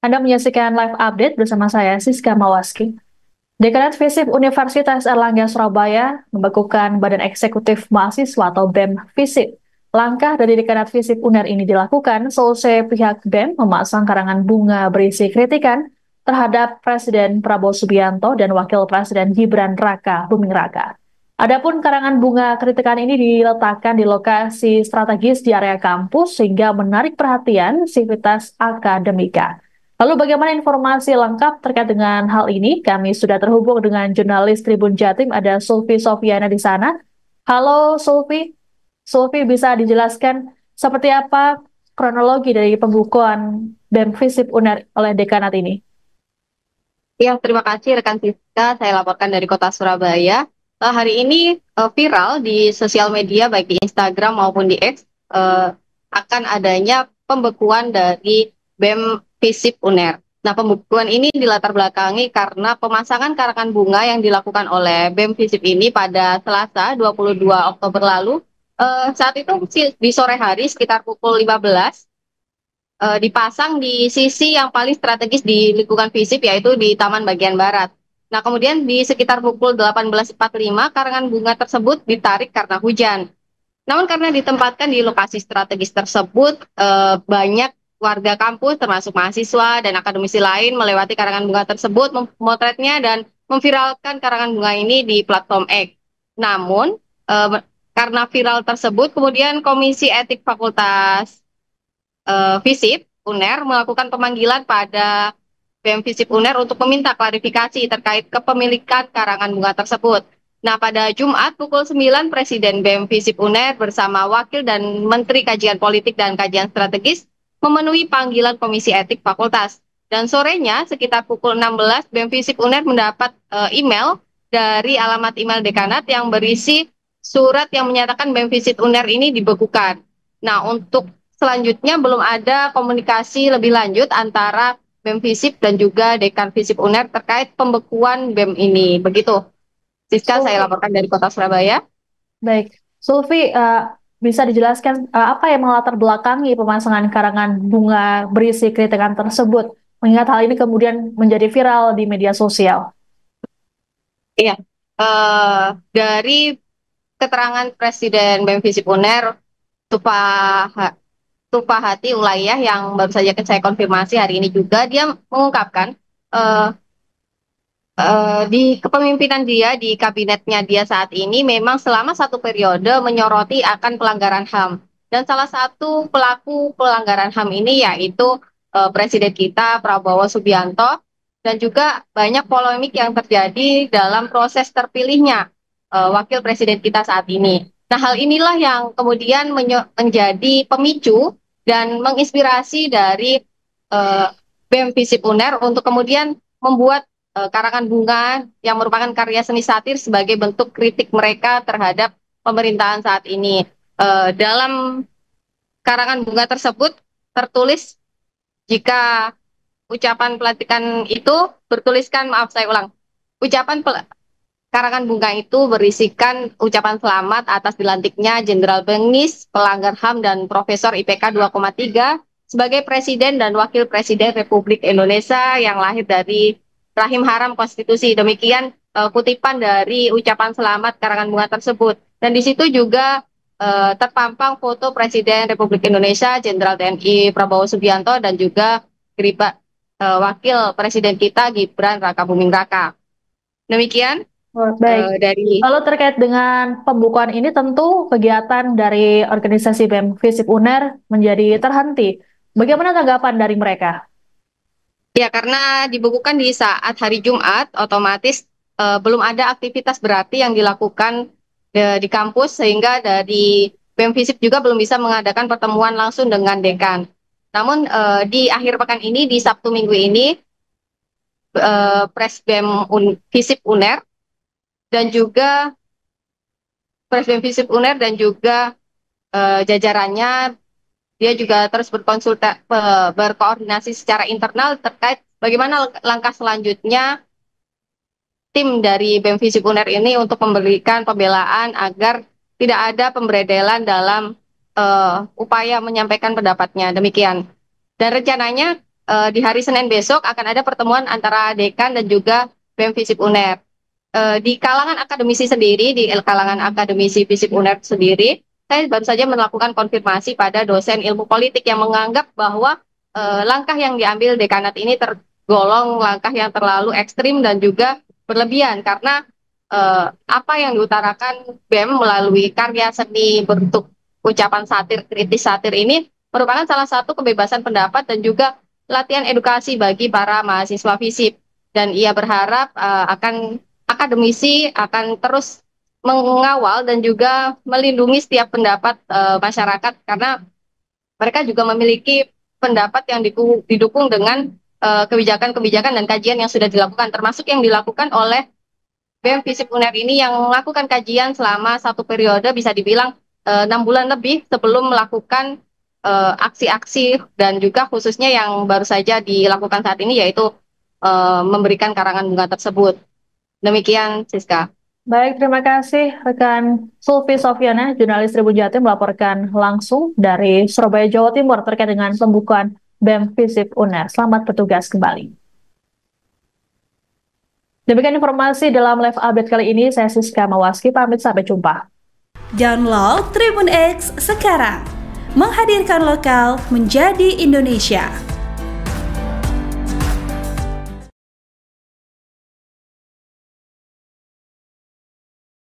Anda menyaksikan live update bersama saya, Siska Mawaski. Dekanat Fisip Universitas Airlangga Surabaya membekukan Badan Eksekutif Mahasiswa atau BEM Fisip. Langkah dari Dekanat Fisip Unair ini dilakukan selesai pihak BEM memasang karangan bunga berisi kritikan terhadap Presiden Prabowo Subianto dan Wakil Presiden Gibran Rakabuming Raka. Adapun karangan bunga kritikan ini diletakkan di lokasi strategis di area kampus sehingga menarik perhatian sivitas akademika. Lalu bagaimana informasi lengkap terkait dengan hal ini? Kami sudah terhubung dengan jurnalis Tribun Jatim, ada Sofi Sofiana di sana. Halo Sofi. Sofi, bisa dijelaskan seperti apa kronologi dari pembukuan BEM Fisip Unair oleh dekanat ini? Ya, terima kasih rekan Siska. Saya laporkan dari kota Surabaya. Hari ini viral di sosial media baik di Instagram maupun di X akan adanya pembekuan dari BEM Fisip Unair. Nah, pembekuan ini dilatar belakangi karena pemasangan karangan bunga yang dilakukan oleh BEM Fisip ini pada Selasa 22 Oktober lalu. Saat itu di sore hari sekitar pukul 15 dipasang di sisi yang paling strategis di lingkungan Fisip, yaitu di taman bagian barat. Nah, kemudian di sekitar pukul 18.45 karangan bunga tersebut ditarik karena hujan. Namun karena ditempatkan di lokasi strategis tersebut, banyak warga kampus termasuk mahasiswa dan akademisi lain melewati karangan bunga tersebut, memotretnya dan memviralkan karangan bunga ini di platform X. Namun karena viral tersebut, kemudian Komisi Etik Fakultas Fisip Unair melakukan pemanggilan pada BEM Fisip Unair untuk meminta klarifikasi terkait kepemilikan karangan bunga tersebut. Nah, pada Jumat pukul 9, Presiden BEM Fisip Unair bersama Wakil dan Menteri Kajian Politik dan Kajian Strategis memenuhi panggilan Komisi Etik Fakultas. Dan sorenya sekitar pukul 16, BEM Fisip Unair mendapat email dari alamat email dekanat yang berisi surat yang menyatakan BEM Fisip Unair ini dibekukan. Nah, untuk selanjutnya belum ada komunikasi lebih lanjut antara BEM Fisip dan juga Dekan Fisip Unair terkait pembekuan BEM ini. Begitu, Siska, saya laporkan dari kota Surabaya. Baik, Sulfi, bisa dijelaskan apa yang melatar belakangi pemasangan karangan bunga berisi kritikan tersebut, mengingat hal ini kemudian menjadi viral di media sosial? Iya, dari keterangan Presiden BEM Fisip Unair Tupahati Ulayah yang baru saja saya konfirmasi hari ini juga, dia mengungkapkan di kepemimpinan dia, di kabinetnya dia saat ini memang selama satu periode menyoroti akan pelanggaran HAM. Dan salah satu pelaku pelanggaran HAM ini yaitu Presiden kita Prabowo Subianto, dan juga banyak polemik yang terjadi dalam proses terpilihnya Wakil Presiden kita saat ini. Nah, hal inilah yang kemudian menjadi pemicu dan menginspirasi dari BEM Fisip Unair untuk kemudian membuat karangan bunga yang merupakan karya seni satir sebagai bentuk kritik mereka terhadap pemerintahan saat ini. Dalam karangan bunga tersebut tertulis, jika ucapan pelantikan itu bertuliskan, maaf saya ulang, ucapan karangan bunga itu berisikan ucapan selamat atas dilantiknya Jenderal Bengis, pelanggar HAM dan Profesor IPK 2,3 sebagai Presiden dan Wakil Presiden Republik Indonesia yang lahir dari rahim haram konstitusi. Demikian kutipan dari ucapan selamat karangan bunga tersebut. Dan di situ juga terpampang foto Presiden Republik Indonesia Jenderal TNI Prabowo Subianto dan juga Wakil Presiden kita Gibran Rakabuming Raka. Demikian. Baik. Lalu terkait dengan pembukuan ini, tentu kegiatan dari organisasi BEM Fisip Unair menjadi terhenti. Bagaimana tanggapan dari mereka? Ya, karena dibekukan di saat hari Jumat, otomatis belum ada aktivitas berarti yang dilakukan di kampus, sehingga dari BEM Fisip juga belum bisa mengadakan pertemuan langsung dengan dekan. Namun di akhir pekan ini, di Sabtu minggu ini, Pres BEM Fisip Unair dan juga jajarannya, dia juga terus berkoordinasi secara internal terkait bagaimana langkah selanjutnya tim dari BEM Fisip Unair ini untuk memberikan pembelaan agar tidak ada pemberedelan dalam upaya menyampaikan pendapatnya. Demikian. Dan rencananya di hari Senin besok akan ada pertemuan antara dekan dan juga BEM Fisip Unair. Di kalangan akademisi sendiri, di kalangan akademisi Fisip Unair sendiri, saya baru saja melakukan konfirmasi pada dosen ilmu politik yang menganggap bahwa langkah yang diambil dekanat ini tergolong langkah yang terlalu ekstrim dan juga berlebihan, karena apa yang diutarakan BEM melalui karya seni bentuk ucapan satir, kritis satir ini merupakan salah satu kebebasan pendapat dan juga latihan edukasi bagi para mahasiswa Fisip. Dan ia berharap akan akademisi akan terus mengawal dan juga melindungi setiap pendapat masyarakat, karena mereka juga memiliki pendapat yang didukung dengan kebijakan-kebijakan dan kajian yang sudah dilakukan, termasuk yang dilakukan oleh BEM Fisip Unair ini yang melakukan kajian selama satu periode, bisa dibilang 6 bulan lebih sebelum melakukan aksi-aksi dan juga khususnya yang baru saja dilakukan saat ini, yaitu memberikan karangan bunga tersebut. Demikian, Siska. Baik, terima kasih rekan Sofi Sofiana, jurnalis Tribun Jatim melaporkan langsung dari Surabaya, Jawa Timur terkait dengan pembukaan BEM Fisip Unair. Selamat bertugas kembali. Demikian informasi dalam live update kali ini. Saya Siska Mawaski, pamit sampai jumpa. Download Tribun X sekarang. Menghadirkan lokal menjadi Indonesia.